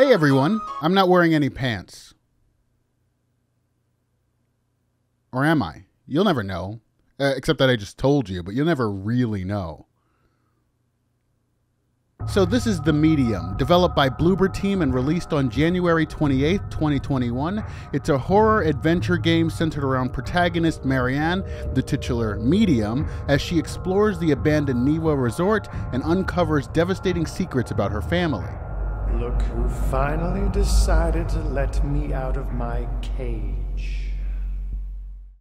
Hey everyone, I'm not wearing any pants. Or am I? You'll never know. Except that I just told you, but you'll never really know. So this is The Medium, developed by Bloober Team and released on January 28, 2021. It's a horror adventure game centered around protagonist Marianne, the titular medium, as she explores the abandoned Niwa Resort and uncovers devastating secrets about her family. Look who finally decided to let me out of my cage.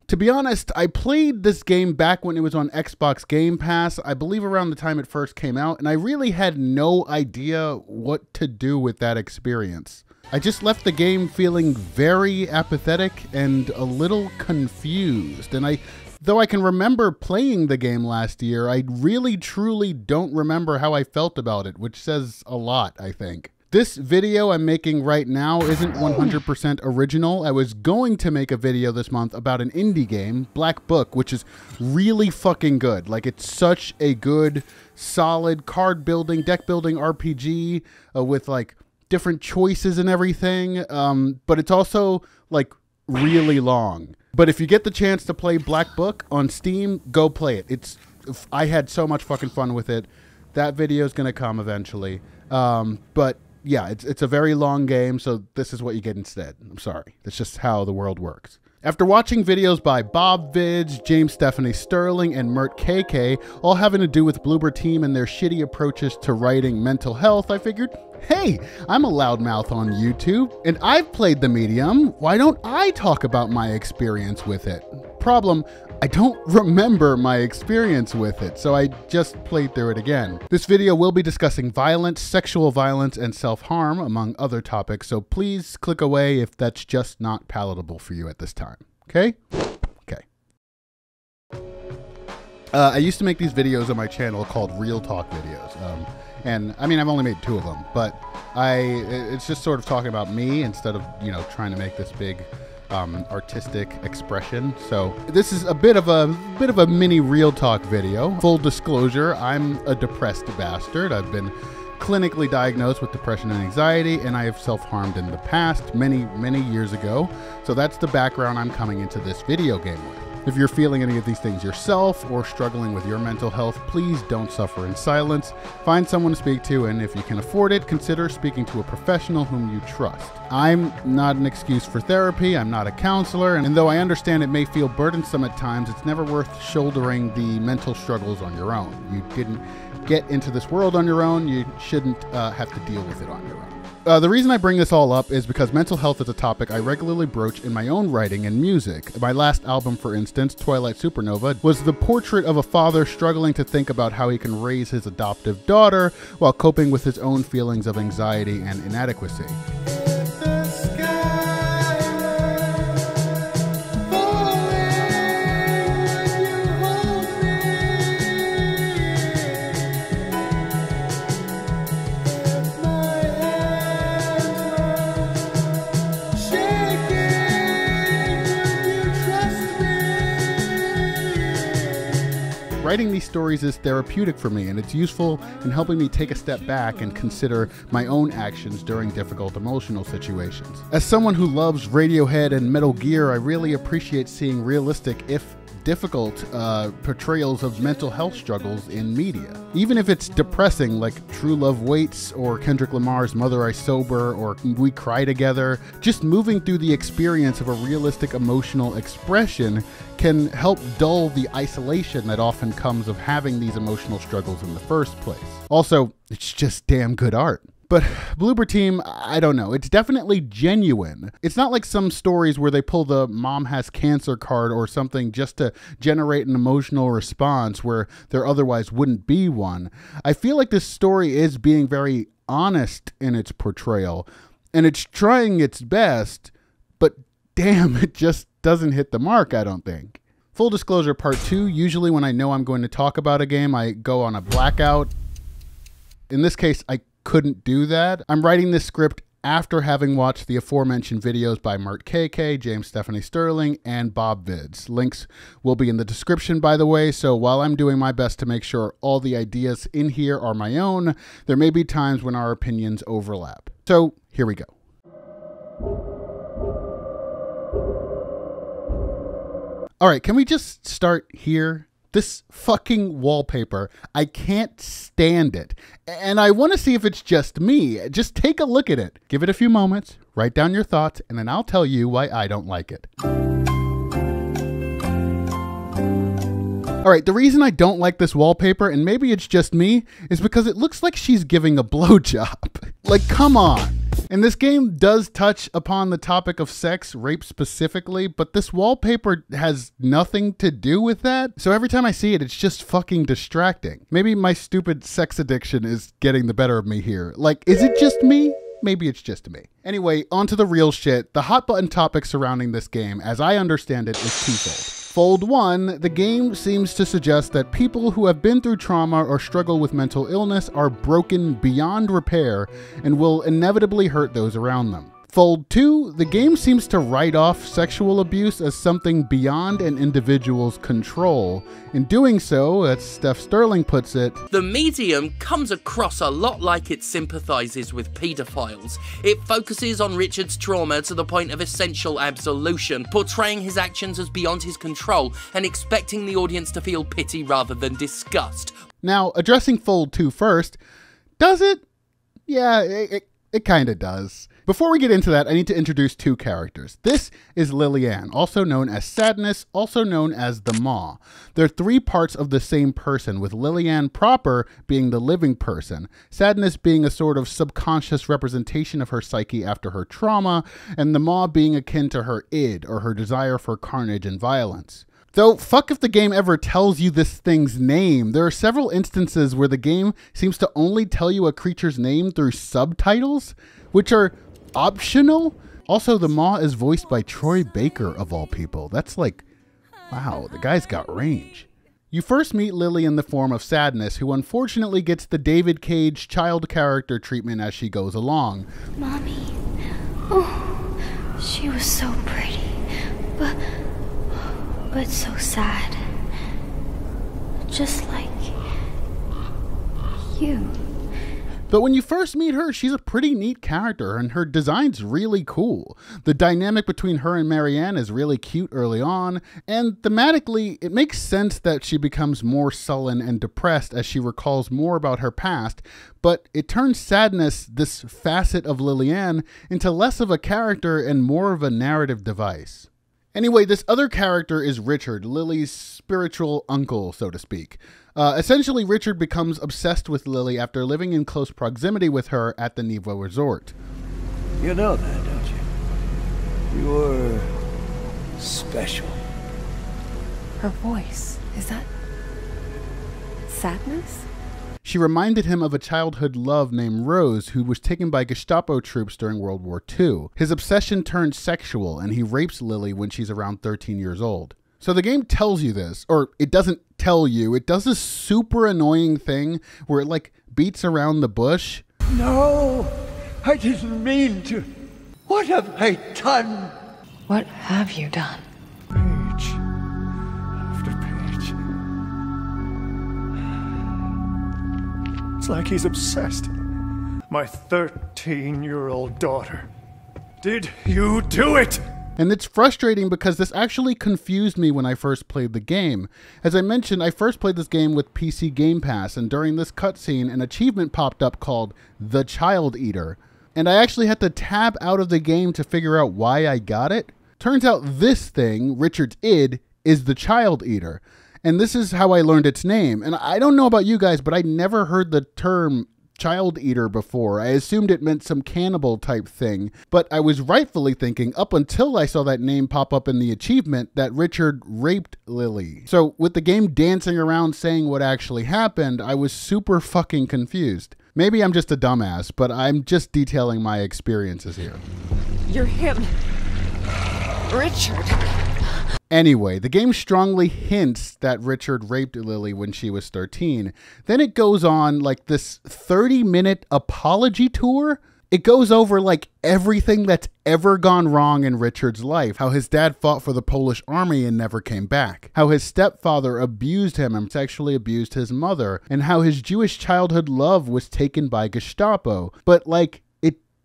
To be honest, I played this game back when it was on Xbox Game Pass, I believe around the time it first came out, and I really had no idea what to do with that experience. I just left the game feeling very apathetic and a little confused, and though I can remember playing the game last year, I really truly don't remember how I felt about it, which says a lot, I think. This video I'm making right now isn't 100% original. I was going to make a video this month about an indie game, Black Book, which is really fucking good. Like, it's such a good, solid card building, deck building RPG with like different choices and everything. But it's also like really long. But if you get the chance to play Black Book on Steam, go play it. I had so much fucking fun with it. That video is gonna come eventually. But yeah, it's a very long game, so this is what you get instead. I'm sorry. That's just how the world works. After watching videos by Bob Vids, James Stephanie Sterling, and Mert KK, all having to do with Bloober Team and their shitty approaches to writing mental health, I figured, hey, I'm a loudmouth on YouTube, and I've played The Medium. Why don't I talk about my experience with it? Problem, I don't remember my experience with it, so I just played through it again. This video will be discussing violence, sexual violence, and self-harm, among other topics, so please click away if that's just not palatable for you at this time, okay? Okay. I used to make these videos on my channel called Real Talk Videos, and I mean, I've only made two of them, but it's just sort of talking about me instead of, you know, trying to make this big artistic expression. So this is a bit of a mini real talk video. Full disclosure, I'm a depressed bastard. I've been clinically diagnosed with depression and anxiety, and I have self-harmed in the past many years ago. So that's the background I'm coming into this video game with. If you're feeling any of these things yourself or struggling with your mental health, please don't suffer in silence. Find someone to speak to, and if you can afford it, consider speaking to a professional whom you trust. I'm not an excuse for therapy. I'm not a counselor, and though I understand it may feel burdensome at times, it's never worth shouldering the mental struggles on your own. You didn't get into this world on your own. You shouldn't have to deal with it on your own. The reason I bring this all up is because mental health is a topic I regularly broach in my own writing and music. My last album, for instance, Twilight Supernova, was the portrait of a father struggling to think about how he can raise his adoptive daughter while coping with his own feelings of anxiety and inadequacy. Writing these stories is therapeutic for me, and it's useful in helping me take a step back and consider my own actions during difficult emotional situations. As someone who loves Radiohead and Metal Gear, I really appreciate seeing realistic, if difficult, portrayals of mental health struggles in media. Even if it's depressing, like True Love Waits or Kendrick Lamar's Mother I Sober or We Cry Together, just moving through the experience of a realistic emotional expression can help dull the isolation that often comes of having these emotional struggles in the first place. Also, it's just damn good art. But Bloober Team, I don't know. It's definitely genuine. It's not like some stories where they pull the mom has cancer card or something just to generate an emotional response where there otherwise wouldn't be one. I feel like this story is being very honest in its portrayal, and it's trying its best, but damn, it just doesn't hit the mark, I don't think. Full disclosure, part 2, usually when I know I'm going to talk about a game, I go on a blackout. In this case, I couldn't do that. I'm writing this script after having watched the aforementioned videos by Mert KK, James Stephanie Sterling, and Bob Vids. Links will be in the description, by the way, so while I'm doing my best to make sure all the ideas in here are my own, there may be times when our opinions overlap. So here we go. All right, can we just start here? This fucking wallpaper, I can't stand it. And I want to see if it's just me. Just take a look at it. Give it a few moments, write down your thoughts, and then I'll tell you why I don't like it. All right, the reason I don't like this wallpaper, and maybe it's just me, is because it looks like she's giving a blowjob. Like, come on. And this game does touch upon the topic of sex, rape specifically, but this wallpaper has nothing to do with that. So every time I see it, it's just fucking distracting. Maybe my stupid sex addiction is getting the better of me here. Like, is it just me? Maybe it's just me. Anyway, onto the real shit. The hot button topic surrounding this game, as I understand it, is twofold. Fold one, the game seems to suggest that people who have been through trauma or struggle with mental illness are broken beyond repair and will inevitably hurt those around them. Fold two, the game seems to write off sexual abuse as something beyond an individual's control. In doing so, as Steph Sterling puts it, the medium comes across a lot like it sympathizes with pedophiles. It focuses on Richard's trauma to the point of essential absolution, portraying his actions as beyond his control and expecting the audience to feel pity rather than disgust. Now, addressing Fold 2 first, does it? Yeah, it kind of does. Before we get into that, I need to introduce two characters. This is Lillian, also known as Sadness, also known as the Maw. They're three parts of the same person, with Lillian proper being the living person, Sadness being a sort of subconscious representation of her psyche after her trauma, and the Maw being akin to her id, or her desire for carnage and violence. Though, fuck if the game ever tells you this thing's name. There are several instances where the game seems to only tell you a creature's name through subtitles, which are optional. Also, the Maw is voiced by Troy Baker, of all people. That's like, wow, the guy's got range. You first meet Lily in the form of Sadness, who unfortunately gets the David Cage child character treatment as she goes along. Mommy, oh, she was so pretty, but so sad. Just like you. But when you first meet her, she's a pretty neat character, and her design's really cool. The dynamic between her and Marianne is really cute early on, and thematically, it makes sense that she becomes more sullen and depressed as she recalls more about her past, but it turns Sadness, this facet of Lillian, into less of a character and more of a narrative device. Anyway, this other character is Richard, Lily's spiritual uncle, so to speak. Essentially, Richard becomes obsessed with Lily after living in close proximity with her at the Niwa Resort. You know that, don't you? You're special. Her voice, is that Sadness? She reminded him of a childhood love named Rose, who was taken by Gestapo troops during World War II. His obsession turns sexual, and he rapes Lily when she's around 13 years old. So the game tells you this, or it doesn't tell you. It does this super annoying thing where it, like, beats around the bush. No, I didn't mean to. What have I done? What have you done? Like he's obsessed. My 13-year-old daughter. Did you do it? And it's frustrating because this actually confused me when I first played the game. As I mentioned, I first played this game with PC Game Pass, and during this cutscene, an achievement popped up called The Child Eater. And I actually had to tab out of the game to figure out why I got it. Turns out this thing, Richard's id, is the Child Eater. And this is how I learned its name. And I don't know about you guys, but I never heard the term child eater before. I assumed it meant some cannibal type thing. But I was rightfully thinking, up until I saw that name pop up in the achievement, that Richard raped Lily. So with the game dancing around saying what actually happened, I was super fucking confused. Maybe I'm just a dumbass, but I'm just detailing my experiences here. You're him, Richard. Anyway, the game strongly hints that Richard raped Lily when she was 13. Then it goes on like this 30-minute apology tour. It goes over like everything that's ever gone wrong in Richard's life. How his dad fought for the Polish army and never came back. How his stepfather abused him and sexually abused his mother. And how his Jewish childhood love was taken by Gestapo. But like,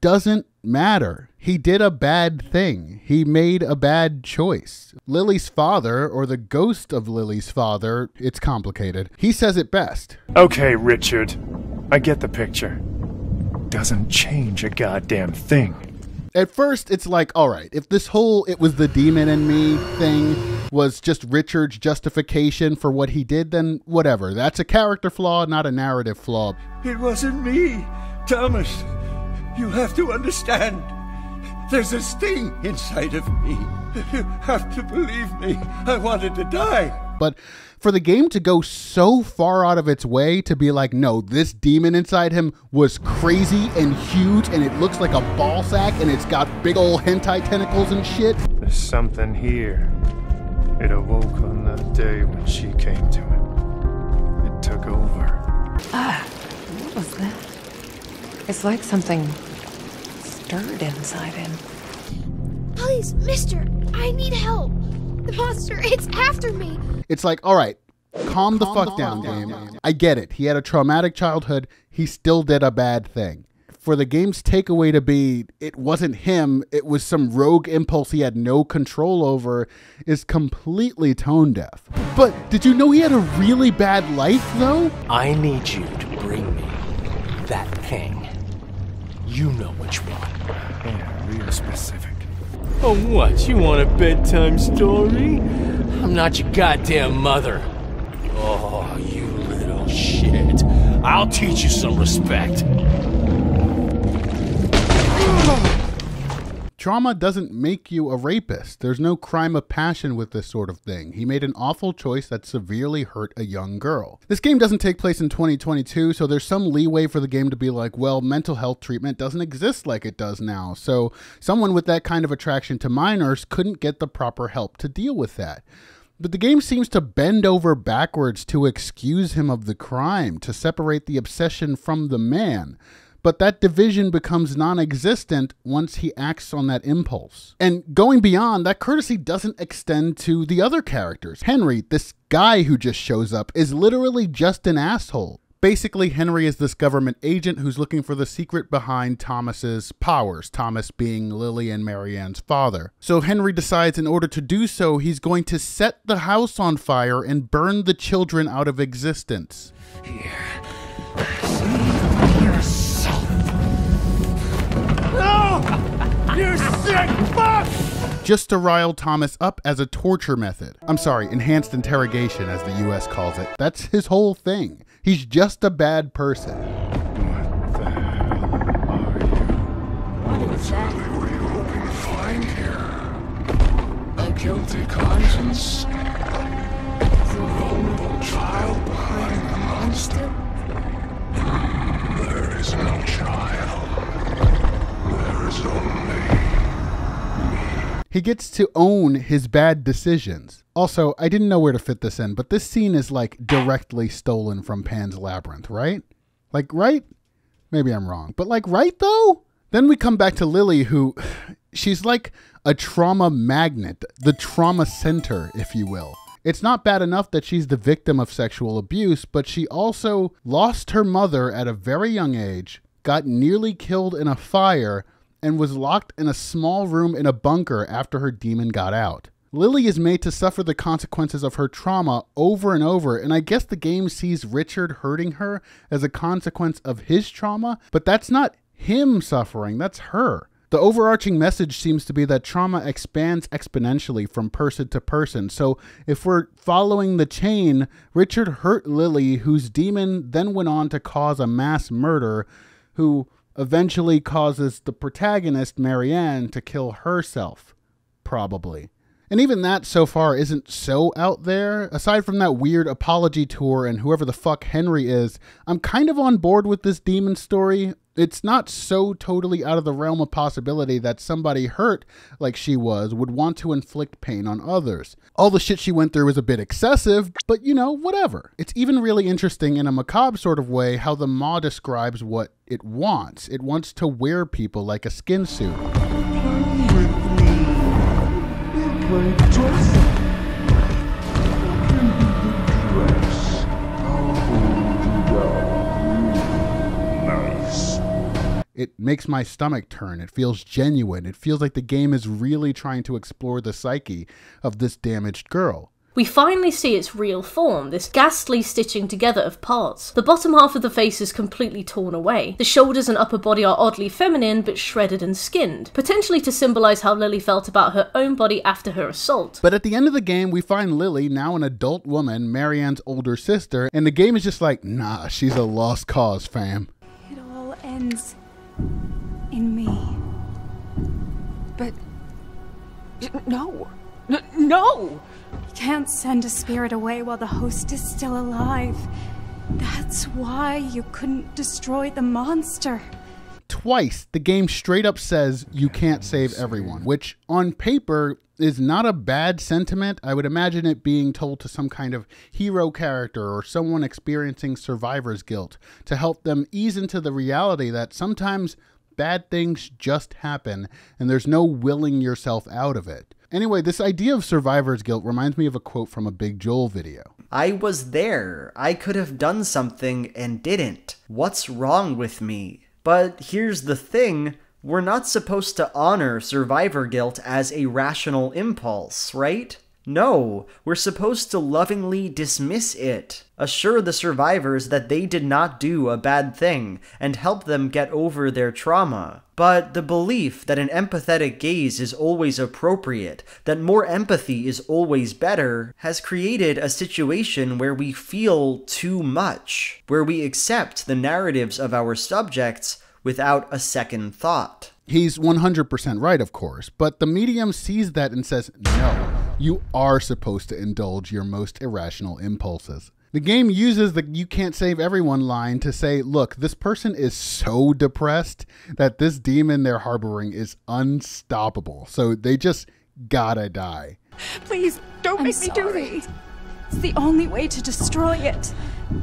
doesn't matter. He did a bad thing. He made a bad choice. Lily's father, or the ghost of Lily's father, it's complicated. He says it best. Okay, Richard. I get the picture. Doesn't change a goddamn thing. At first, it's like, all right, if this whole it was the demon in me thing was just Richard's justification for what he did, then whatever. That's a character flaw, not a narrative flaw. It wasn't me, Thomas. You have to understand. There's a sting inside of me. You have to believe me. I wanted to die. But for the game to go so far out of its way to be like, no, this demon inside him was crazy and huge and it looks like a ball sack and it's got big old hentai tentacles and shit. There's something here. It awoke on that day when she came to it. It took over. Ah, what was that? It's like something stirred inside him. Please, mister, I need help. The monster, it's after me. It's like, all right, calm the fuck down, game. I get it. He had a traumatic childhood. He still did a bad thing. For the game's takeaway to be, it wasn't him, it was some rogue impulse he had no control over, is completely tone deaf. But did you know he had a really bad life, though? I need you to bring me that thing. You know which one. Yeah, real specific. Oh, what? You want a bedtime story? I'm not your goddamn mother. Oh, you little shit. I'll teach you some respect. Trauma doesn't make you a rapist. There's no crime of passion with this sort of thing. He made an awful choice that severely hurt a young girl. This game doesn't take place in 2022, so there's some leeway for the game to be like, well, mental health treatment doesn't exist like it does now, so someone with that kind of attraction to minors couldn't get the proper help to deal with that. But the game seems to bend over backwards to excuse him of the crime, to separate the obsession from the man. But that division becomes non-existent once he acts on that impulse. And going beyond, that courtesy doesn't extend to the other characters. Henry, this guy who just shows up, is literally just an asshole. Basically, Henry is this government agent who's looking for the secret behind Thomas's powers, Thomas being Lily and Marianne's father. So Henry decides in order to do so, he's going to set the house on fire and burn the children out of existence. You sick fuck! Just to rile Thomas up as a torture method. I'm sorry, enhanced interrogation as the US calls it. That's his whole thing. He's just a bad person. What the hell are you? What exactly were you hoping to find here? A guilty conscience? The vulnerable child behind the monster? There is no child. There is only me. He gets to own his bad decisions. Also, I didn't know where to fit this in, but this scene is like directly stolen from Pan's Labyrinth, right? Like, right? Maybe I'm wrong, but like, right though? Then we come back to Lily, who, she's like a trauma magnet, the trauma center, if you will. It's not bad enough that she's the victim of sexual abuse, but she also lost her mother at a very young age, got nearly killed in a fire, and was locked in a small room in a bunker after her demon got out. Lily is made to suffer the consequences of her trauma over and over, and I guess the game sees Richard hurting her as a consequence of his trauma, but that's not him suffering, that's her. The overarching message seems to be that trauma expands exponentially from person to person. So if we're following the chain, Richard hurt Lily, whose demon then went on to cause a mass murder, who eventually causes the protagonist, Marianne, to kill herself, probably. And even that so far isn't so out there. Aside from that weird apology tour and whoever the fuck Henry is, I'm kind of on board with this demon story. It's not so totally out of the realm of possibility that somebody hurt like she was would want to inflict pain on others. All the shit she went through was a bit excessive, but you know, whatever. It's even really interesting in a macabre sort of way how the maw describes what it wants. It wants to wear people like a skin suit. it makes my stomach turn. It feels genuine. It feels like the game is really trying to explore the psyche of this damaged girl. We finally see its real form, this ghastly stitching together of parts. The bottom half of the face is completely torn away. The shoulders and upper body are oddly feminine, but shredded and skinned, potentially to symbolise how Lily felt about her own body after her assault. But at the end of the game, we find Lily, now an adult woman, Marianne's older sister, and the game is just like, nah, she's a lost cause, fam. It all ends in me. But... no. No! You can't send a spirit away while the host is still alive. That's why you couldn't destroy the monster. Twice, the game straight up says you can't save everyone, which on paper is not a bad sentiment. I would imagine it being told to some kind of hero character or someone experiencing survivor's guilt to help them ease into the reality that sometimes bad things just happen and there's no willing yourself out of it. Anyway, this idea of survivor's guilt reminds me of a quote from a Big Joel video. I was there. I could have done something and didn't. What's wrong with me? But here's the thing. We're not supposed to honor survivor guilt as a rational impulse, right? No, we're supposed to lovingly dismiss it. Assure the survivors that they did not do a bad thing, and help them get over their trauma. But the belief that an empathetic gaze is always appropriate, that more empathy is always better, has created a situation where we feel too much, where we accept the narratives of our subjects without a second thought. He's 100% right, of course, but the medium sees that and says, no. You are supposed to indulge your most irrational impulses. The game uses the "you can't save everyone" line to say, look, this person is so depressed that this demon they're harboring is unstoppable, so they just gotta die. Please, don't make me do this. It's the only way to destroy it,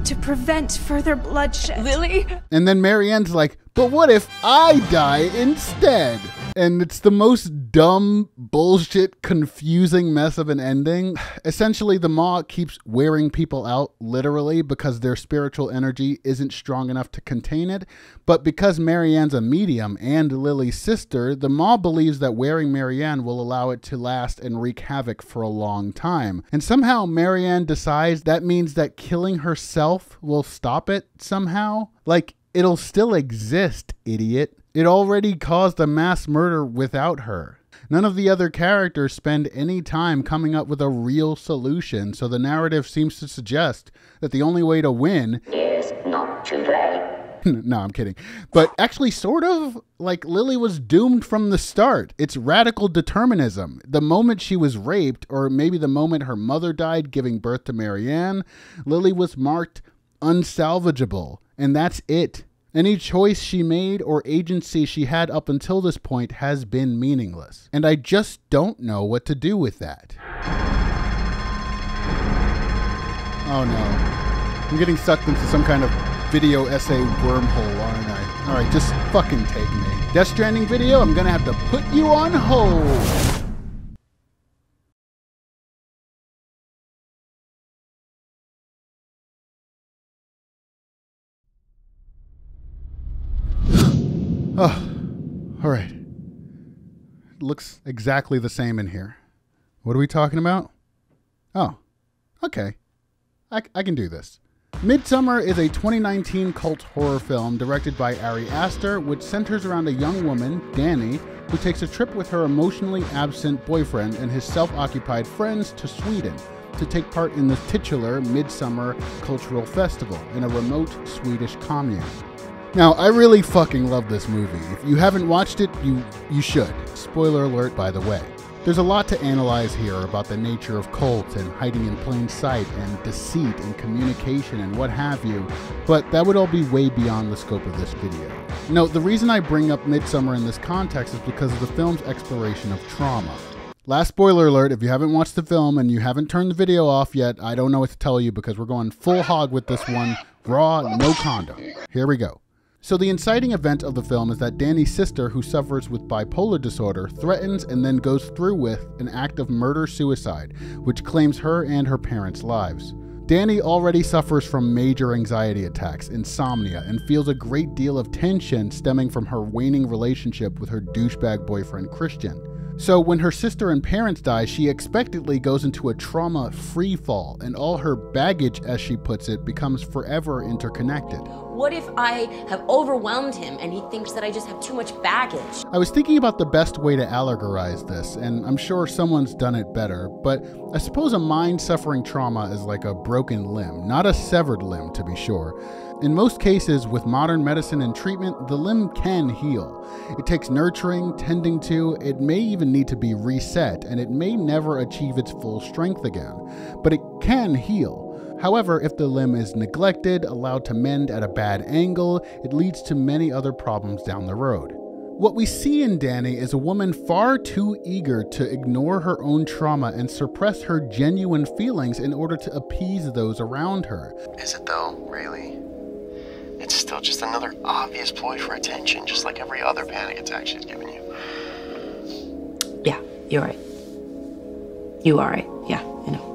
to prevent further bloodshed. Lily? And then Marianne's like, but what if I die instead? And it's the most dumb, bullshit, confusing mess of an ending. Essentially, the Maw keeps wearing people out, literally, because their spiritual energy isn't strong enough to contain it. But because Marianne's a medium and Lily's sister, the Maw believes that wearing Marianne will allow it to last and wreak havoc for a long time. And somehow Marianne decides that means that killing herself will stop it somehow. Like, it'll still exist, idiot. It already caused a mass murder without her. None of the other characters spend any time coming up with a real solution, so the narrative seems to suggest that the only way to win is not to play. No, I'm kidding. But actually, sort of, like, Lily was doomed from the start. It's radical determinism. The moment she was raped, or maybe the moment her mother died giving birth to Marianne, Lily was marked unsalvageable, and that's it. Any choice she made or agency she had up until this point has been meaningless. And I just don't know what to do with that. Oh no. I'm getting sucked into some kind of video essay wormhole, aren't I? Alright, just fucking take me. Death Stranding video, I'm gonna have to put you on hold. Oh, all right. It looks exactly the same in here. What are we talking about? Oh, okay. I can do this. Midsommar is a 2019 cult horror film directed by Ari Aster, which centers around a young woman, Dani, who takes a trip with her emotionally absent boyfriend and his self-occupied friends to Sweden to take part in the titular Midsommar Cultural Festival in a remote Swedish commune. Now, I really fucking love this movie. If you haven't watched it, you should. Spoiler alert, by the way. There's a lot to analyze here about the nature of cults and hiding in plain sight and deceit and communication and what have you, but that would all be way beyond the scope of this video. No, the reason I bring up Midsommar in this context is because of the film's exploration of trauma. Last spoiler alert, if you haven't watched the film and you haven't turned the video off yet, I don't know what to tell you because we're going full hog with this one. Raw, no condom. Here we go. So the inciting event of the film is that Dani's sister, who suffers with bipolar disorder, threatens and then goes through with an act of murder-suicide, which claims her and her parents' lives. Danny already suffers from major anxiety attacks, insomnia, and feels a great deal of tension stemming from her waning relationship with her douchebag boyfriend Christian. So when her sister and parents die, she expectedly goes into a trauma free fall, and all her baggage, as she puts it, becomes forever interconnected. What if I have overwhelmed him and he thinks that I just have too much baggage? I was thinking about the best way to allegorize this, and I'm sure someone's done it better, but I suppose a mind suffering trauma is like a broken limb, not a severed limb to be sure. In most cases, with modern medicine and treatment, the limb can heal. It takes nurturing, tending to, it may even need to be reset, and it may never achieve its full strength again, but it can heal. However, if the limb is neglected, allowed to mend at a bad angle, it leads to many other problems down the road. What we see in Danny is a woman far too eager to ignore her own trauma and suppress her genuine feelings in order to appease those around her. Is it though, really? It's still just another obvious ploy for attention, just like every other panic attack she's given you. Yeah, you're right. You are right. Yeah, I know.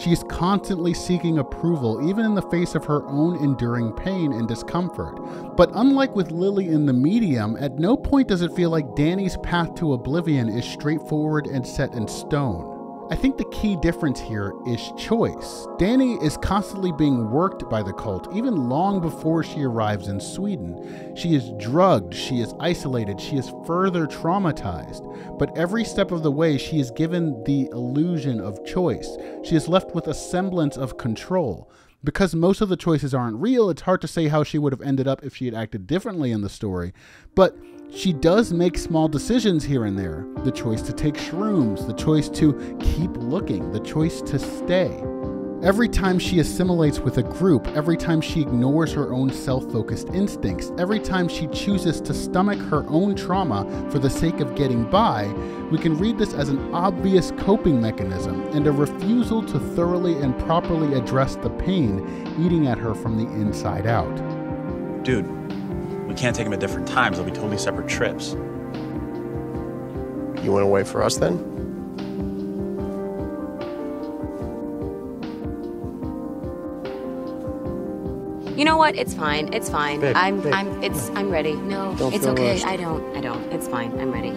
She is constantly seeking approval, even in the face of her own enduring pain and discomfort. But unlike with Lily in The Medium, at no point does it feel like Danny's path to oblivion is straightforward and set in stone. I think the key difference here is choice. Danny is constantly being worked by the cult, even long before she arrives in Sweden. She is drugged, she is isolated, she is further traumatized. But every step of the way, she is given the illusion of choice. She is left with a semblance of control. Because most of the choices aren't real, it's hard to say how she would have ended up if she had acted differently in the story. But she does make small decisions here and there. The choice to take shrooms, the choice to keep looking, the choice to stay. Every time she assimilates with a group, every time she ignores her own self-focused instincts, every time she chooses to stomach her own trauma for the sake of getting by, we can read this as an obvious coping mechanism and a refusal to thoroughly and properly address the pain eating at her from the inside out. Dude, we can't take them at different times. They'll be totally separate trips. You want to wait for us then? You know what? It's fine. It's fine. Babe, I'm ready. No, it's okay. I don't. It's fine. I'm ready.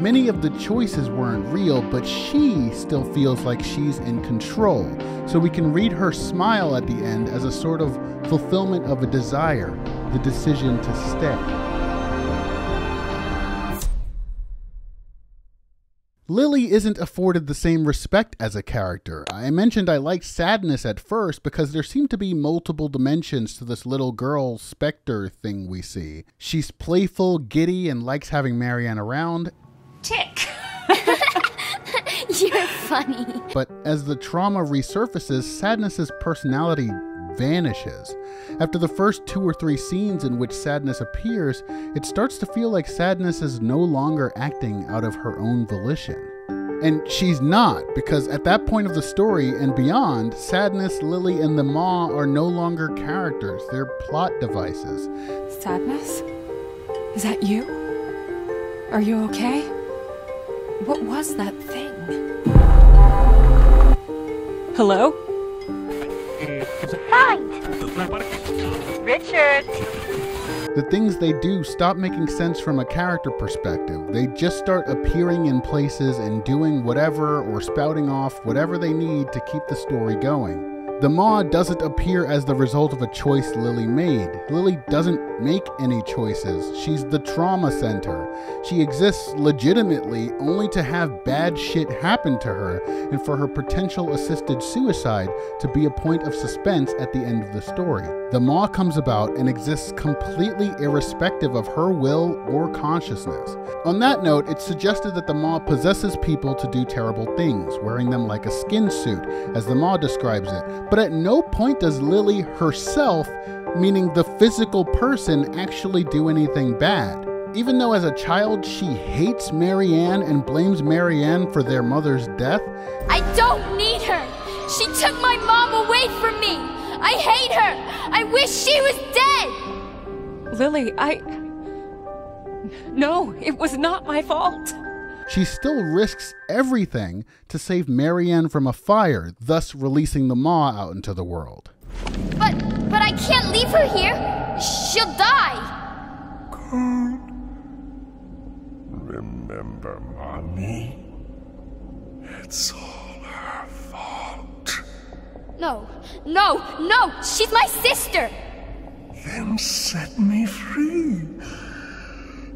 Many of the choices weren't real, but she still feels like she's in control. So we can read her smile at the end as a sort of fulfillment of a desire, the decision to stay. Lily isn't afforded the same respect as a character. I mentioned I liked sadness at first because there seemed to be multiple dimensions to this little girl specter thing we see. She's playful, giddy, and likes having Marianne around. Tick! You're funny. But as the trauma resurfaces, Sadness's personality vanishes. After the first 2 or 3 scenes in which Sadness appears, it starts to feel like Sadness is no longer acting out of her own volition. And she's not, because at that point of the story and beyond, Sadness, Lily, and the Ma are no longer characters. They're plot devices. Sadness? Is that you? Are you okay? What was that thing? Hello? Richard! The things they do stop making sense from a character perspective. They just start appearing in places and doing whatever or spouting off whatever they need to keep the story going. The Ma doesn't appear as the result of a choice Lily made. Lily doesn't make any choices. She's the trauma center. She exists legitimately only to have bad shit happen to her and for her potential assisted suicide to be a point of suspense at the end of the story. The Ma comes about and exists completely irrespective of her will or consciousness. On that note, it's suggested that the Ma possesses people to do terrible things, wearing them like a skin suit, as the Ma describes it. But at no point does Lily herself, meaning the physical person, actually do anything bad. Even though as a child she hates Marianne and blames Marianne for their mother's death. I don't need her! She took my mom away from me! I hate her! I wish she was dead! Lily, No, it was not my fault! she still risks everything to save Marianne from a fire, thus releasing the Maw out into the world. But I can't leave her here. She'll die. Can't remember, Mommy. It's all her fault. No, no, no! She's my sister! Then set me free.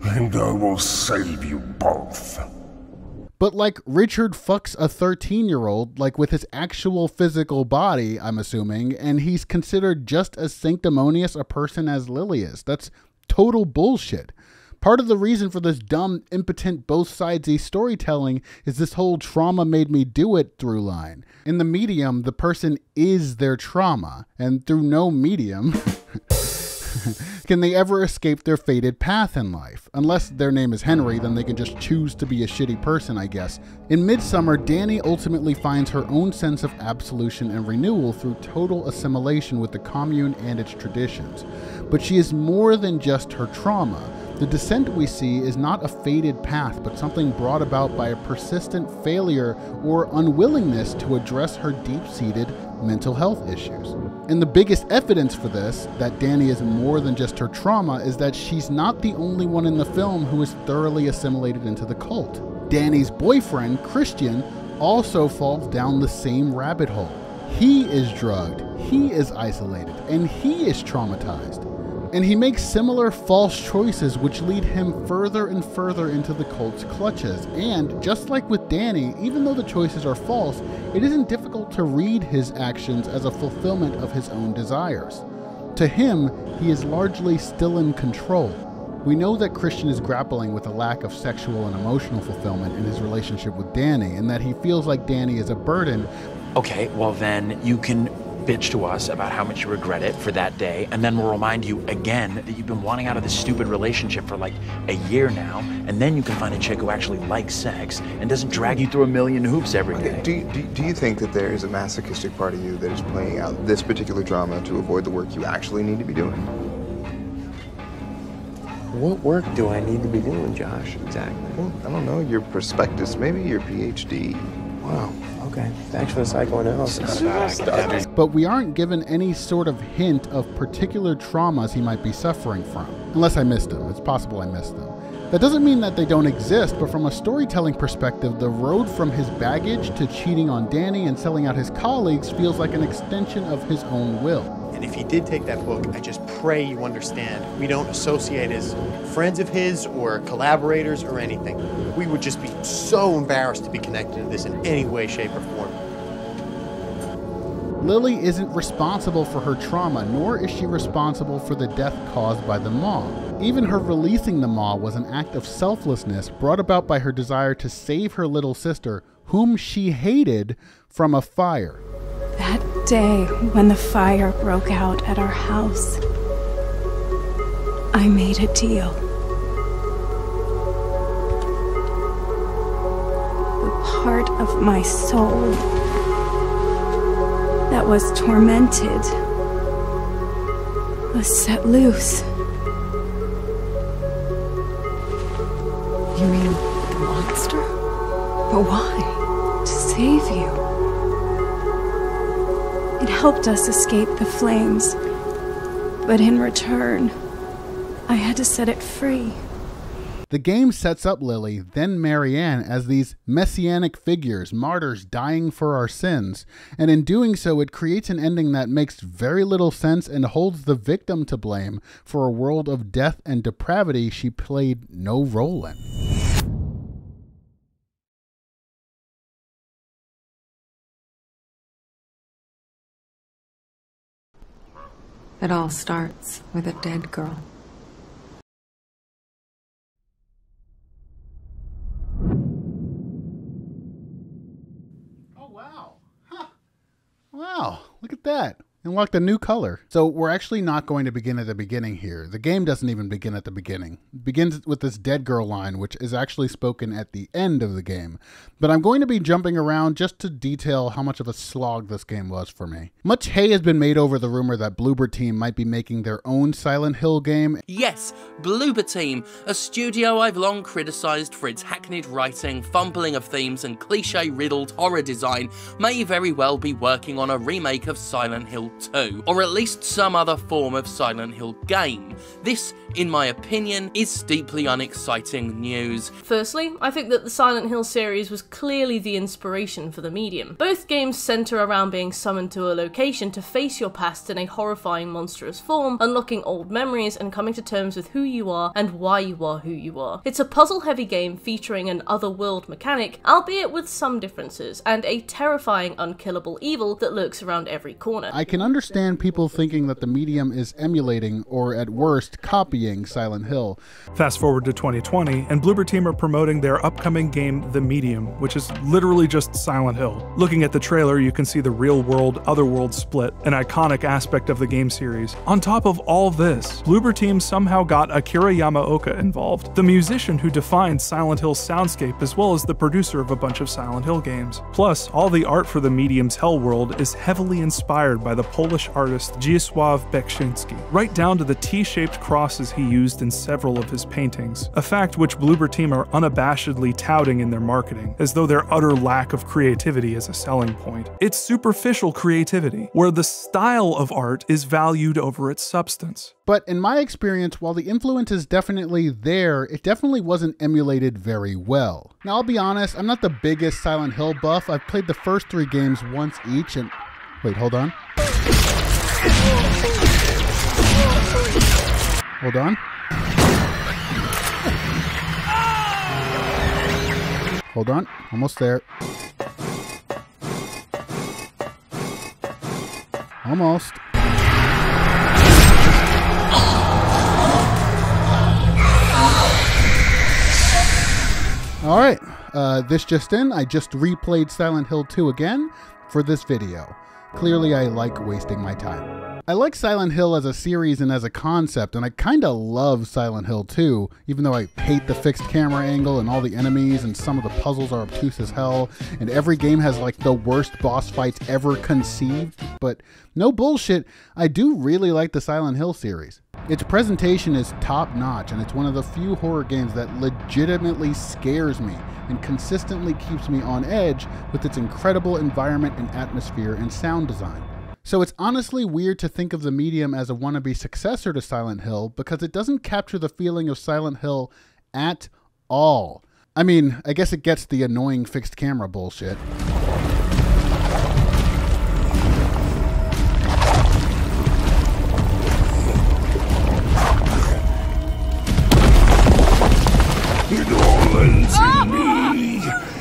And I will save you both. But like Richard fucks a 13-year-old, like with his actual physical body, I'm assuming, and he's considered just as sanctimonious a person as Lily is. That's total bullshit. Part of the reason for this dumb, impotent, both-sidesy storytelling is this whole trauma made me do it through line. In the medium, the person is their trauma, and through no medium can they ever escape their fated path in life. Unless their name is Henry, then they can just choose to be a shitty person, I guess. In Midsommar, Dani ultimately finds her own sense of absolution and renewal through total assimilation with the commune and its traditions. But she is more than just her trauma. The descent we see is not a fated path, but something brought about by a persistent failure or unwillingness to address her deep-seated mental health issues. And the biggest evidence for this, that Dani is more than just her trauma, is that she's not the only one in the film who is thoroughly assimilated into the cult. Dani's boyfriend, Christian, also falls down the same rabbit hole. He is drugged, he is isolated, and he is traumatized. And he makes similar false choices which lead him further and further into the cult's clutches. And just like with Dani, even though the choices are false, it isn't difficult to read his actions as a fulfillment of his own desires. To him, he is largely still in control. We know that Christian is grappling with a lack of sexual and emotional fulfillment in his relationship with Dani, and that he feels like Dani is a burden. Okay, well then you can bitch to us about how much you regret it for that day, and then we'll remind you again that you've been wanting out of this stupid relationship for like a year now, and then you can find a chick who actually likes sex and doesn't drag you through a million hoops every day. Do you think that there is a masochistic part of you that is playing out this particular drama to avoid the work you actually need to be doing? What work do I need to be doing, Josh, exactly? Well, I don't know, your prospectus, maybe your PhD. Wow. Okay. Thanks for the psychoanalysis. But we aren't given any sort of hint of particular traumas he might be suffering from. Unless I missed them. It's possible I missed them. That doesn't mean that they don't exist, but from a storytelling perspective, the road from his baggage to cheating on Dani and selling out his colleagues feels like an extension of his own will. And if he did take that book, I just pray you understand, we don't associate as friends of his or collaborators or anything. We would just be so embarrassed to be connected to this in any way, shape, or form. Lily isn't responsible for her trauma, nor is she responsible for the death caused by the Maw. Even her releasing the Maw was an act of selflessness brought about by her desire to save her little sister, whom she hated, from a fire. That day when the fire broke out at our house, I made a deal. The part of my soul that was tormented was set loose. You mean the monster? But why? To save you. It helped us escape the flames, but in return, I had to set it free. The game sets up Lily, then Marianne, as these messianic figures, martyrs dying for our sins, and in doing so, it creates an ending that makes very little sense and holds the victim to blame for a world of death and depravity she played no role in. It all starts with a dead girl. Oh, wow. Huh. Wow, look at that. unlocked a new color. So we're actually not going to begin at the beginning here. The game doesn't even begin at the beginning. It begins with this dead girl line, which is actually spoken at the end of the game. But I'm going to be jumping around just to detail how much of a slog this game was for me. Much hay has been made over the rumor that Bloober Team might be making their own Silent Hill game. Yes, Bloober Team, a studio I've long criticized for its hackneyed writing, fumbling of themes, and cliche-riddled horror design, may very well be working on a remake of Silent Hill 2, or at least some other form of Silent Hill game. This, in my opinion, is steeply unexciting news. Firstly, I think that the Silent Hill series was clearly the inspiration for the medium. Both games center around being summoned to a location to face your past in a horrifying, monstrous form, unlocking old memories and coming to terms with who you are and why you are who you are. It's a puzzle-heavy game featuring an otherworld mechanic, albeit with some differences, and a terrifying, unkillable evil that lurks around every corner. I can understand people thinking that the medium is emulating, or at worst, copying Silent Hill. Fast forward to 2020, and Bloober Team are promoting their upcoming game, The Medium, which is literally just Silent Hill. Looking at the trailer, you can see the real-world, otherworld split, an iconic aspect of the game series. On top of all this, Bloober Team somehow got Akira Yamaoka involved, the musician who defined Silent Hill's soundscape as well as the producer of a bunch of Silent Hill games. Plus, all the art for the medium's Hellworld is heavily inspired by the Polish artist Zdzisław Beksiński, right down to the T-shaped crosses he used in several of his paintings, a fact which Bloober Team are unabashedly touting in their marketing, as though their utter lack of creativity is a selling point. It's superficial creativity, where the style of art is valued over its substance. But in my experience, while the influence is definitely there, it definitely wasn't emulated very well. Now, I'll be honest, I'm not the biggest Silent Hill buff. I've played the first three games once each and... Wait, hold on. Hold on. Hold on. Almost there. Almost. All right. This just in, I just replayed Silent Hill 2 again for this video. Clearly, I like wasting my time. I like Silent Hill as a series and as a concept, and I kinda love Silent Hill 2, even though I hate the fixed camera angle and all the enemies, and some of the puzzles are obtuse as hell, and every game has like the worst boss fights ever conceived, but no bullshit, I do really like the Silent Hill series. Its presentation is top-notch, and it's one of the few horror games that legitimately scares me and consistently keeps me on edge with its incredible environment and atmosphere and sound design. So it's honestly weird to think of the medium as a wannabe successor to Silent Hill because it doesn't capture the feeling of Silent Hill at all. I mean, I guess it gets the annoying fixed camera bullshit.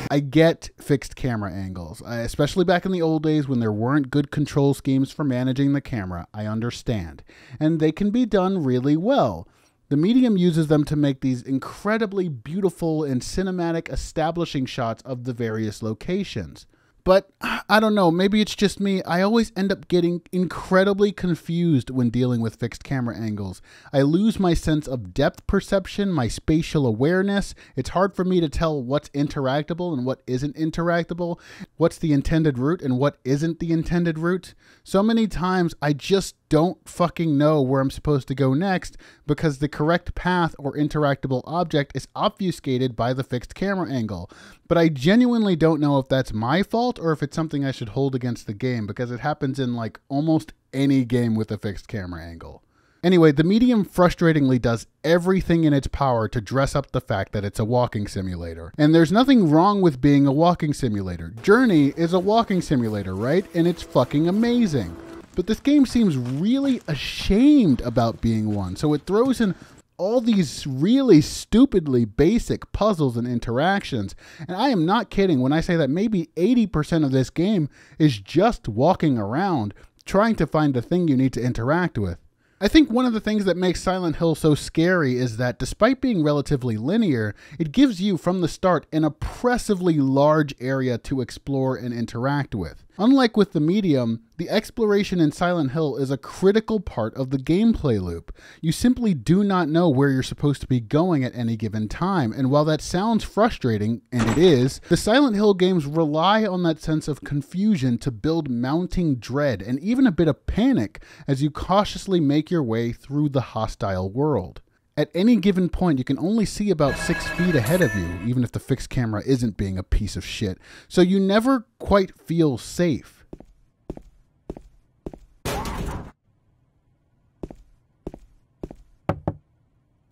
I get fixed camera angles, especially back in the old days when there weren't good control schemes for managing the camera. I understand, and they can be done really well. The medium uses them to make these incredibly beautiful and cinematic establishing shots of the various locations. But I don't know, maybe it's just me. I always end up getting incredibly confused when dealing with fixed camera angles. I lose my sense of depth perception, my spatial awareness. It's hard for me to tell what's interactable and what isn't interactable, what's the intended route and what isn't the intended route. So many times I just don't fucking know where I'm supposed to go next because the correct path or interactable object is obfuscated by the fixed camera angle. But I genuinely don't know if that's my fault or if it's something I should hold against the game because it happens in like almost any game with a fixed camera angle. Anyway, the medium frustratingly does everything in its power to dress up the fact that it's a walking simulator. And there's nothing wrong with being a walking simulator. Journey is a walking simulator, right? And it's fucking amazing. But this game seems really ashamed about being one, so it throws in all these really stupidly basic puzzles and interactions. And I am not kidding when I say that maybe 80% of this game is just walking around, trying to find the thing you need to interact with. I think one of the things that makes Silent Hill so scary is that despite being relatively linear, it gives you from the start an oppressively large area to explore and interact with. Unlike with the medium, The exploration in Silent Hill is a critical part of the gameplay loop. You simply do not know where you're supposed to be going at any given time, and while that sounds frustrating, and it is, the Silent Hill games rely on that sense of confusion to build mounting dread and even a bit of panic as you cautiously make your way through the hostile world. At any given point, you can only see about 6 feet ahead of you, even if the fixed camera isn't being a piece of shit, so you never quite feel safe.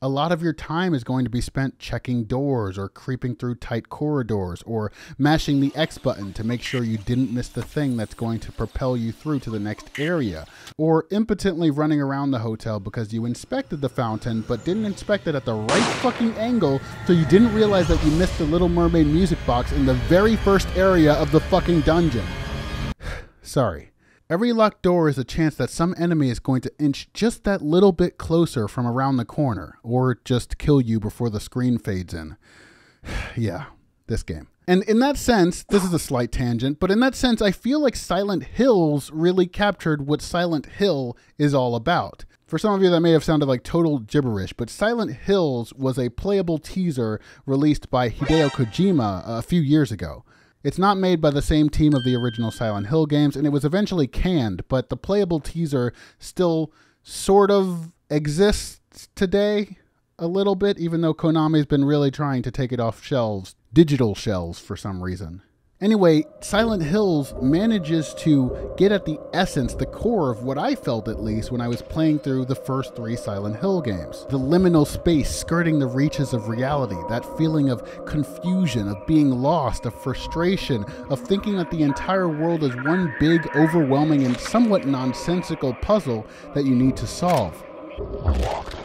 A lot of your time is going to be spent checking doors or creeping through tight corridors or mashing the X button to make sure you didn't miss the thing that's going to propel you through to the next area, or impotently running around the hotel because you inspected the fountain but didn't inspect it at the right fucking angle, so you didn't realize that you missed the Little Mermaid music box in the very first area of the fucking dungeon. Sorry. Every locked door is a chance that some enemy is going to inch just that little bit closer from around the corner, or just kill you before the screen fades in. Yeah, this game. And in that sense, this is a slight tangent, but in that sense, I feel like Silent Hills really captured what Silent Hill is all about. For some of you, that may have sounded like total gibberish, but Silent Hills was a playable teaser released by Hideo Kojima a few years ago. It's not made by the same team of the original Silent Hill games, and it was eventually canned, but the playable teaser still sort of exists today a little bit, even though Konami's been really trying to take it off shelves, digital shelves for some reason. Anyway, Silent Hills manages to get at the essence, the core of what I felt at least when I was playing through the first three Silent Hill games. The liminal space skirting the reaches of reality, that feeling of confusion, of being lost, of frustration, of thinking that the entire world is one big, overwhelming, and somewhat nonsensical puzzle that you need to solve. I walked.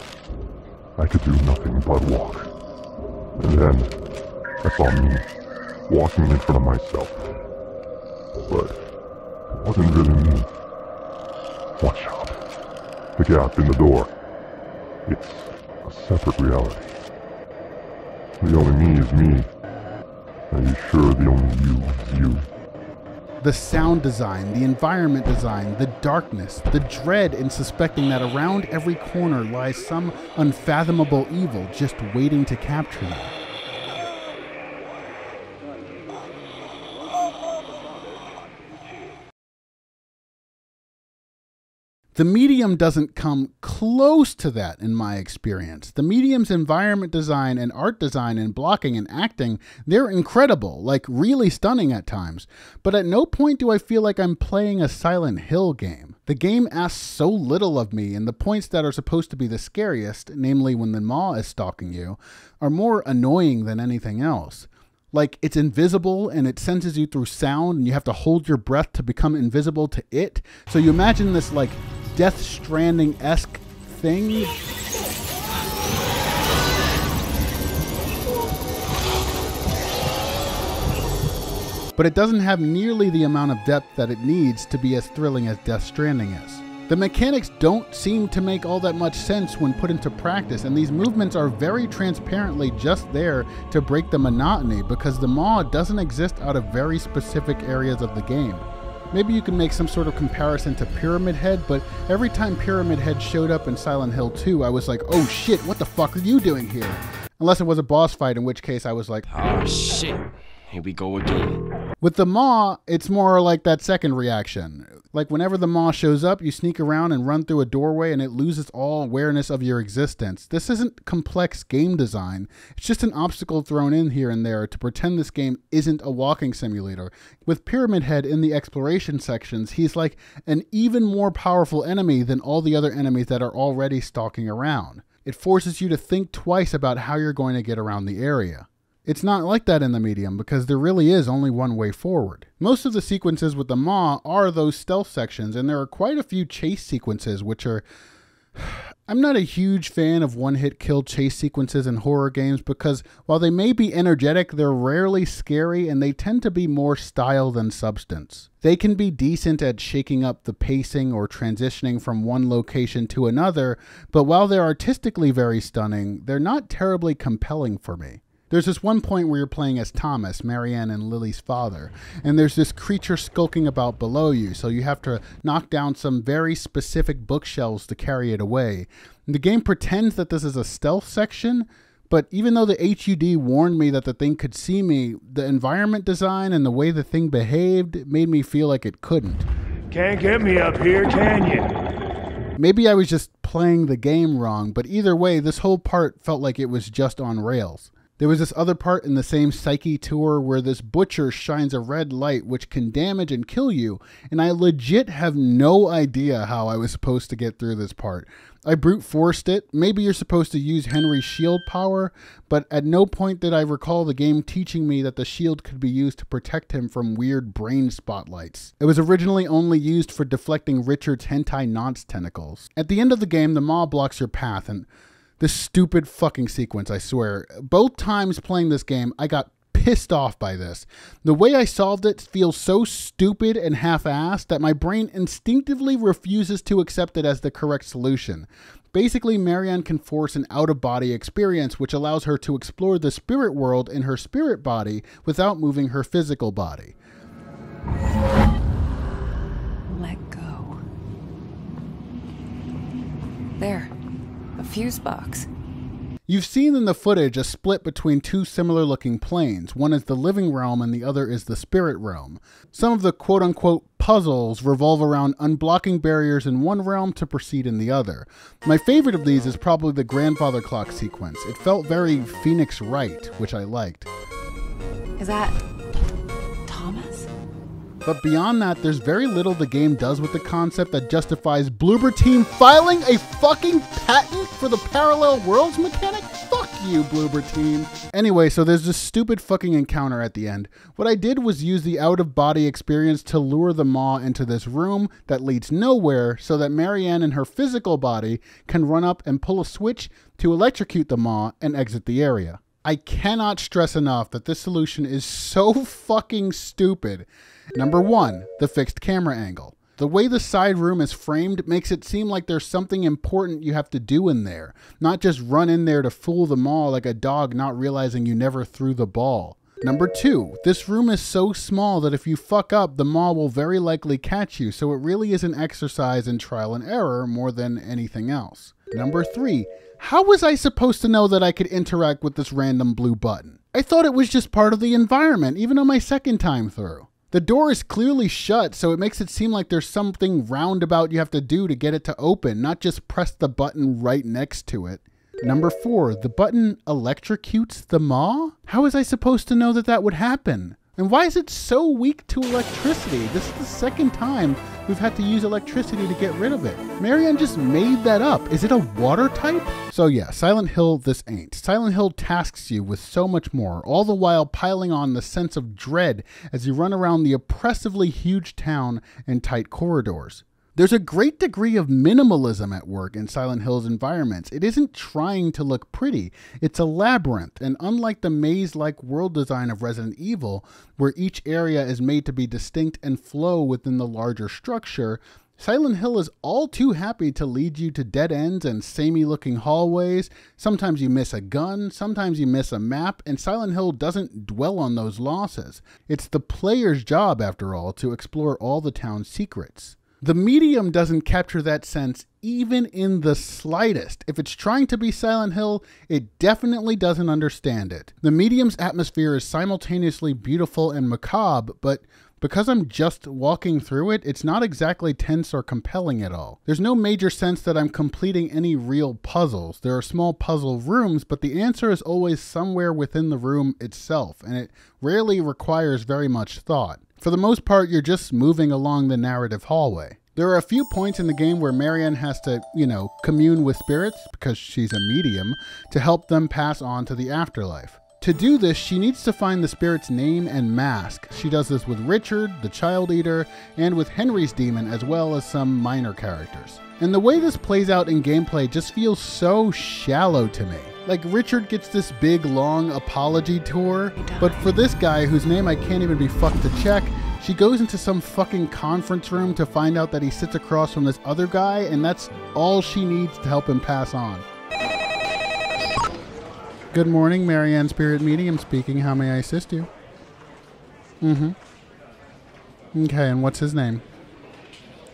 I could do nothing but walk. And then, I saw me. Walking in front of myself. But it wasn't really me. Watch out. The gap in the door. It's a separate reality. The only me is me. Are you sure the only you is you? The sound design, the environment design, the darkness, the dread in suspecting that around every corner lies some unfathomable evil just waiting to capture you. The medium doesn't come close to that in my experience. The medium's environment design and art design and blocking and acting, they're incredible, like really stunning at times. But at no point do I feel like I'm playing a Silent Hill game. The game asks so little of me, and the points that are supposed to be the scariest, namely when the maw is stalking you, are more annoying than anything else. Like, it's invisible and it senses you through sound and you have to hold your breath to become invisible to it. So you imagine this like Death Stranding-esque thing. But it doesn't have nearly the amount of depth that it needs to be as thrilling as Death Stranding is. The mechanics don't seem to make all that much sense when put into practice, and these movements are very transparently just there to break the monotony because the maw doesn't exist out of very specific areas of the game. Maybe you can make some sort of comparison to Pyramid Head, but every time Pyramid Head showed up in Silent Hill 2, I was like, oh shit, what the fuck are you doing here? Unless it was a boss fight, in which case I was like, oh shit. Here we go again. With the maw, it's more like that second reaction. Like whenever the maw shows up, you sneak around and run through a doorway and it loses all awareness of your existence. This isn't complex game design. It's just an obstacle thrown in here and there to pretend this game isn't a walking simulator. With Pyramid Head in the exploration sections, he's like an even more powerful enemy than all the other enemies that are already stalking around. It forces you to think twice about how you're going to get around the area. It's not like that in the medium because there really is only one way forward. Most of the sequences with the maw are those stealth sections, and there are quite a few chase sequences which are... I'm not a huge fan of one-hit kill chase sequences in horror games because while they may be energetic, they're rarely scary and they tend to be more style than substance. They can be decent at shaking up the pacing or transitioning from one location to another, but while they're artistically very stunning, they're not terribly compelling for me. There's this one point where you're playing as Thomas, Marianne and Lily's father, and there's this creature skulking about below you, so you have to knock down some very specific bookshelves to carry it away. And the game pretends that this is a stealth section, but even though the HUD warned me that the thing could see me, the environment design and the way the thing behaved made me feel like it couldn't. Can't get me up here, can you? Maybe I was just playing the game wrong, but either way, this whole part felt like it was just on rails. There was this other part in the same Psyche tour where this butcher shines a red light which can damage and kill you, and I legit have no idea how I was supposed to get through this part. I brute forced it. Maybe you're supposed to use Henry's shield power, but at no point did I recall the game teaching me that the shield could be used to protect him from weird brain spotlights. It was originally only used for deflecting Richard's hentai nonce tentacles. At the end of the game, the maw blocks your path, and this stupid fucking sequence, I swear. Both times playing this game, I got pissed off by this. The way I solved it feels so stupid and half-assed that my brain instinctively refuses to accept it as the correct solution. Basically, Marianne can force an out-of-body experience which allows her to explore the spirit world in her spirit body without moving her physical body. Let go. There. A fuse box. You've seen in the footage a split between two similar looking planes. One is the living realm and the other is the spirit realm. Some of the quote unquote puzzles revolve around unblocking barriers in one realm to proceed in the other. My favorite of these is probably the grandfather clock sequence. It felt very Phoenix Wright, which I liked. Is that Thomas? But beyond that, there's very little the game does with the concept that justifies Bloober Team filing a fucking patent for the parallel worlds mechanic? Fuck you, Bloober Team. Anyway, so there's this stupid fucking encounter at the end. What I did was use the out-of-body experience to lure the maw into this room that leads nowhere so that Marianne in her physical body can run up and pull a switch to electrocute the maw and exit the area. I cannot stress enough that this solution is so fucking stupid. Number one, the fixed camera angle. The way the side room is framed makes it seem like there's something important you have to do in there, not just run in there to fool the maw like a dog not realizing you never threw the ball. Number two, this room is so small that if you fuck up, the maw will very likely catch you, so it really is an exercise in trial and error more than anything else. Number three, how was I supposed to know that I could interact with this random blue button? I thought it was just part of the environment, even on my second time through. The door is clearly shut, so it makes it seem like there's something roundabout you have to do to get it to open, not just press the button right next to it. Number four, the button electrocutes the maw? How was I supposed to know that that would happen? And why is it so weak to electricity? This is the second time we've had to use electricity to get rid of it. Marianne just made that up. Is it a water type? So yeah, Silent Hill this ain't. Silent Hill tasks you with so much more, all the while piling on the sense of dread as you run around the oppressively huge town and tight corridors. There's a great degree of minimalism at work in Silent Hill's environments. It isn't trying to look pretty. It's a labyrinth, and unlike the maze-like world design of Resident Evil, where each area is made to be distinct and flow within the larger structure, Silent Hill is all too happy to lead you to dead ends and samey-looking hallways. Sometimes you miss a gun, sometimes you miss a map, and Silent Hill doesn't dwell on those losses. It's the player's job, after all, to explore all the town's secrets. The medium doesn't capture that sense even in the slightest. If it's trying to be Silent Hill, it definitely doesn't understand it. The medium's atmosphere is simultaneously beautiful and macabre, but because I'm just walking through it, it's not exactly tense or compelling at all. There's no major sense that I'm completing any real puzzles. There are small puzzle rooms, but the answer is always somewhere within the room itself, and it rarely requires very much thought. For the most part, you're just moving along the narrative hallway. There are a few points in the game where Marianne has to, commune with spirits, because she's a medium, to help them pass on to the afterlife. To do this, she needs to find the spirit's name and mask. She does this with Richard, the Child Eater, and with Henry's demon, as well as some minor characters. And the way this plays out in gameplay just feels so shallow to me. Like, Richard gets this big, long apology tour, but for this guy, whose name I can't even be fucked to check, she goes into some fucking conference room to find out that he sits across from this other guy, and that's all she needs to help him pass on. Good morning, Marianne Spirit Medium speaking. How may I assist you? Okay, and what's his name?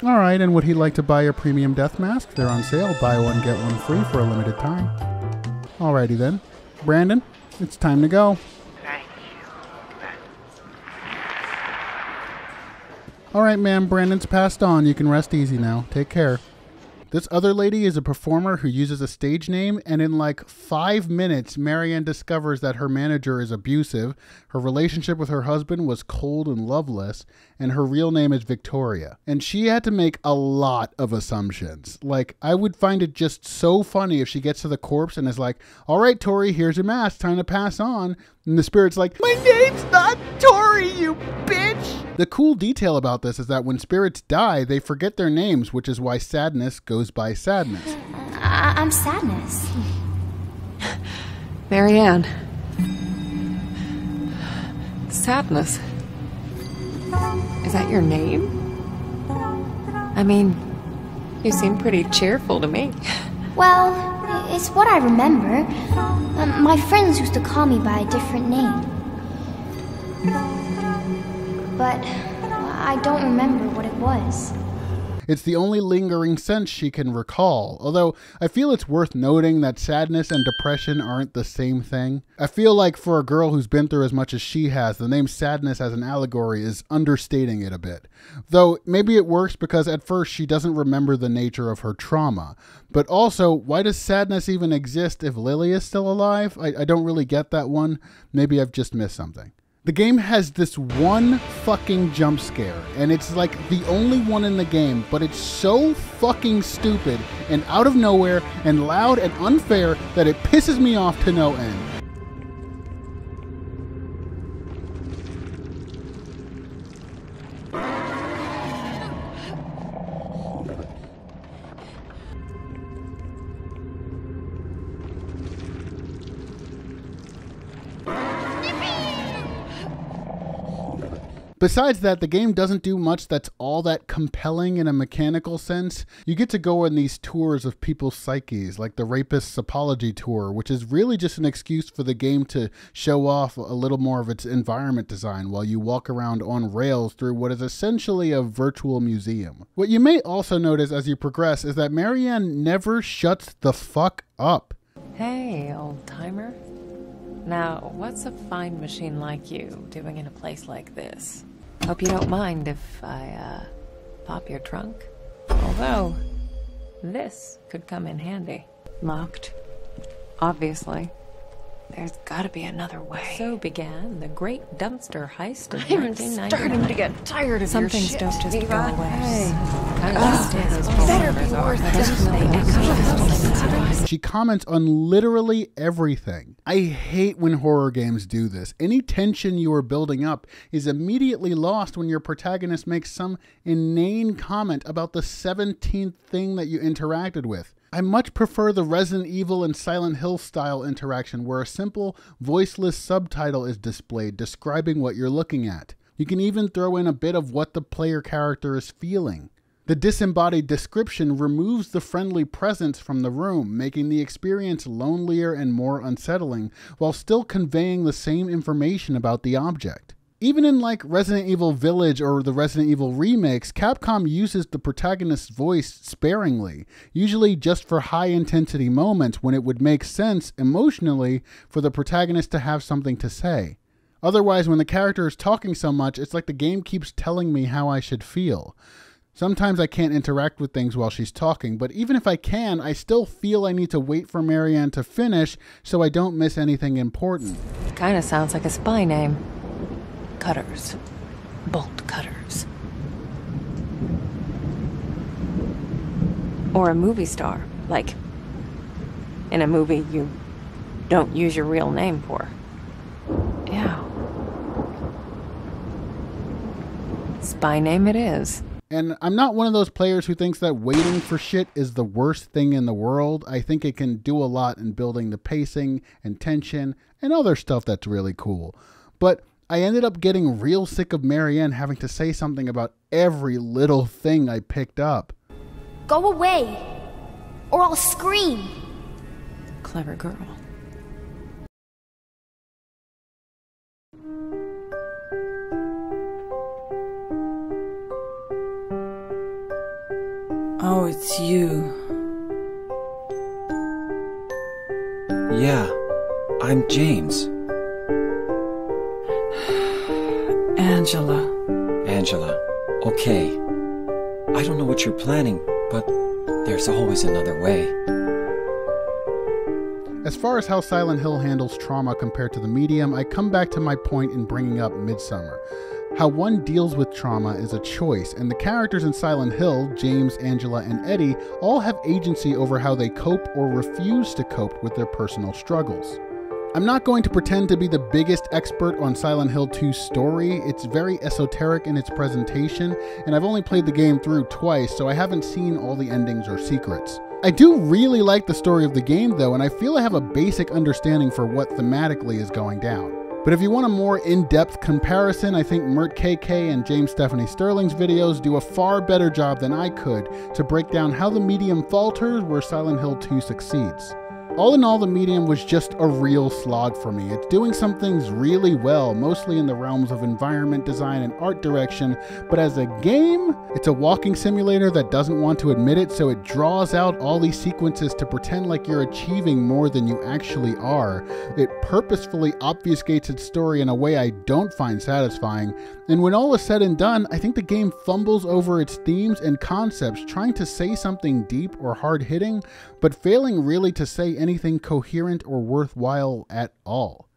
All right, and would he like to buy a premium death mask? They're on sale. Buy one, get one free for a limited time. Alrighty then. Brandon, it's time to go. Thank you. All right, ma'am. Brandon's passed on. You can rest easy now. Take care. This other lady is a performer who uses a stage name, and in like 5 minutes, Marianne discovers that her manager is abusive, her relationship with her husband was cold and loveless, and her real name is Victoria. And she had to make a lot of assumptions. Like, I would find it just so funny if she gets to the corpse and is like, all right, Tori, here's your mask, time to pass on. And the spirit's like, my name's not Tori, you bitch! The cool detail about this is that when spirits die, they forget their names, which is why sadness goes by sadness. I'm sadness. Marianne. Sadness. Is that your name? I mean, you seem pretty cheerful to me. Well... it's what I remember. My friends used to call me by a different name. But I don't remember what it was. It's the only lingering sense she can recall, although I feel it's worth noting that sadness and depression aren't the same thing. I feel like for a girl who's been through as much as she has, the name sadness as an allegory is understating it a bit. Though maybe it works because at first she doesn't remember the nature of her trauma. But also, why does sadness even exist if Lily is still alive? I don't really get that one. Maybe I've just missed something. The game has this one fucking jump scare, and it's like the only one in the game, but it's so fucking stupid and out of nowhere and loud and unfair that it pisses me off to no end. Besides that, the game doesn't do much that's all that compelling in a mechanical sense. You get to go on these tours of people's psyches, like the Rapist's Apology Tour, which is really just an excuse for the game to show off a little more of its environment design while you walk around on rails through what is essentially a virtual museum. What you may also notice as you progress is that Marianne never shuts the fuck up. Hey, old timer. Now, what's a fine machine like you doing in a place like this? Hope you don't mind if I, pop your trunk. Although, this could come in handy. Locked. Obviously. There's gotta be another way. So began the great dumpster heist of 1999. I'm starting to get tired of your shit. Some things don't just go away. Hey. She comments on literally everything. I hate when horror games do this. Any tension you are building up is immediately lost when your protagonist makes some inane comment about the 17th thing that you interacted with. I much prefer the Resident Evil and Silent Hills style interaction where a simple, voiceless subtitle is displayed describing what you're looking at. You can even throw in a bit of what the player character is feeling. The disembodied description removes the friendly presence from the room, making the experience lonelier and more unsettling, while still conveying the same information about the object. Even in like Resident Evil Village or the Resident Evil remakes, Capcom uses the protagonist's voice sparingly, usually just for high intensity moments when it would make sense emotionally for the protagonist to have something to say. Otherwise, when the character is talking so much, it's like the game keeps telling me how I should feel. Sometimes I can't interact with things while she's talking, but even if I can, I still feel I need to wait for Marianne to finish so I don't miss anything important. Kinda sounds like a spy name. Cutters. Bolt cutters. Or a movie star, like in a movie you don't use your real name for. Yeah. Spy name it is. And I'm not one of those players who thinks that waiting for shit is the worst thing in the world. I think it can do a lot in building the pacing and tension and other stuff that's really cool. But I ended up getting real sick of Marianne having to say something about every little thing I picked up. Go away, or I'll scream. Clever girl. Oh, it's you. Yeah, I'm James. Angela, okay. I don't know what you're planning, but there's always another way. As far as how Silent Hill handles trauma compared to the medium, I come back to my point in bringing up Midsommar. How one deals with trauma is a choice, and the characters in Silent Hill, James, Angela, and Eddie, all have agency over how they cope or refuse to cope with their personal struggles. I'm not going to pretend to be the biggest expert on Silent Hill 2's story. It's very esoteric in its presentation, and I've only played the game through twice, so I haven't seen all the endings or secrets. I do really like the story of the game though, and I feel I have a basic understanding for what thematically is going down. But if you want a more in-depth comparison, I think Mert KK and James Stephanie Sterling's videos do a far better job than I could to break down how the medium falters where Silent Hill 2 succeeds. All in all, the medium was just a real slog for me. It's doing some things really well, mostly in the realms of environment design and art direction, but as a game, it's a walking simulator that doesn't want to admit it, so it draws out all these sequences to pretend like you're achieving more than you actually are. It purposefully obfuscates its story in a way I don't find satisfying, and when all is said and done, I think the game fumbles over its themes and concepts, trying to say something deep or hard-hitting, but failing really to say anything coherent or worthwhile at all.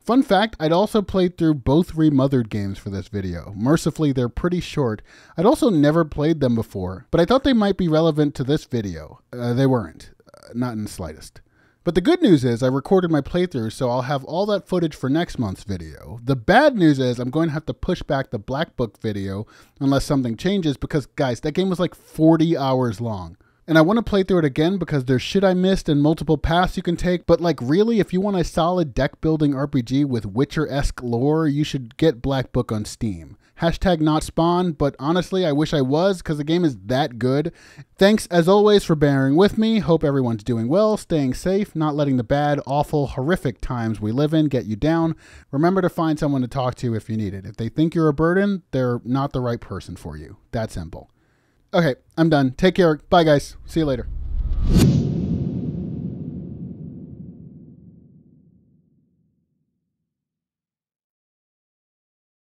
Fun fact, I'd also played through both Remothered games for this video. Mercifully, they're pretty short. I'd also never played them before, but I thought they might be relevant to this video. They weren't. Not in the slightest. But the good news is I recorded my playthrough, so I'll have all that footage for next month's video. The bad news is I'm going to have to push back the Black Book video unless something changes because, guys, that game was like 40 hours long. And I want to play through it again because there's shit I missed and multiple paths you can take, but like really, if you want a solid deck building RPG with Witcher-esque lore, you should get Black Book on Steam. #NotSpawn, but honestly, I wish I was because the game is that good. Thanks as always for bearing with me. Hope everyone's doing well, staying safe, not letting the bad, awful, horrific times we live in get you down. Remember to find someone to talk to if you need it. If they think you're a burden, they're not the right person for you. That simple. Okay, I'm done. Take care. Bye, guys. See you later.